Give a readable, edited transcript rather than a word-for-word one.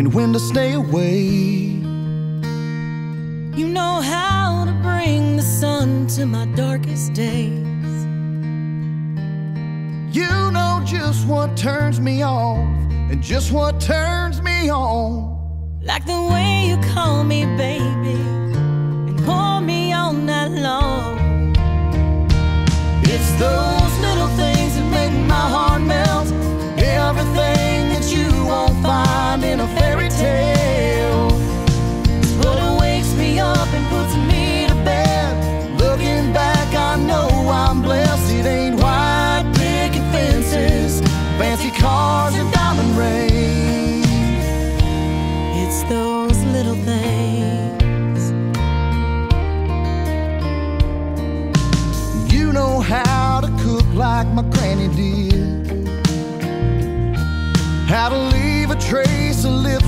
and when to stay away. You know how to bring the sun to my darkest days. You know just what turns me off and just what turns me on. Like the way you call me baby and call me all night long. It's those little things that make my heart melt. Everything that you won't find in a fairy tale. It's what wakes me up and puts me to bed. Looking back, I know I'm blessed. It ain't white picket fences, fancy cars and diamond rings. It's those little things. You know how to cook like my granny did. How to leave a trace of living.